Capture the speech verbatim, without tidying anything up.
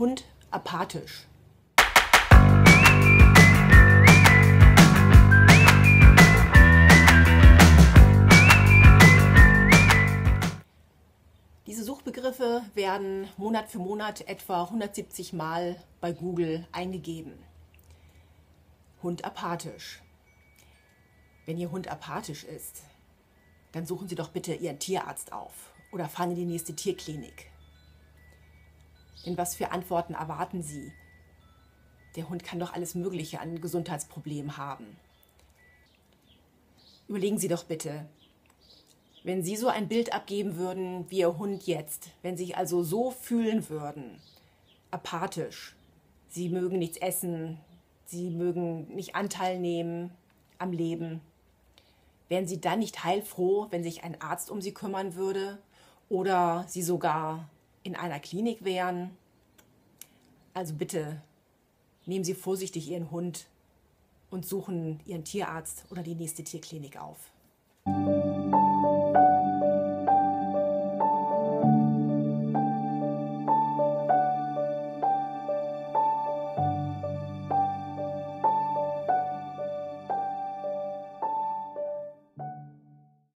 Hund apathisch. Diese Suchbegriffe werden Monat für Monat etwa hundertsiebzig Mal bei Google eingegeben. Hund apathisch. Wenn Ihr Hund apathisch ist, dann suchen Sie doch bitte Ihren Tierarzt auf oder fahren in die nächste Tierklinik. Denn was für Antworten erwarten Sie? Der Hund kann doch alles Mögliche an Gesundheitsproblemen haben. Überlegen Sie doch bitte, wenn Sie so ein Bild abgeben würden wie Ihr Hund jetzt, wenn Sie sich also so fühlen würden, apathisch, Sie mögen nichts essen, Sie mögen nicht Anteil nehmen am Leben, wären Sie dann nicht heilfroh, wenn sich ein Arzt um Sie kümmern würde oder Sie sogar in einer Klinik wären? Also bitte, nehmen Sie vorsichtig Ihren Hund und suchen Ihren Tierarzt oder die nächste Tierklinik auf.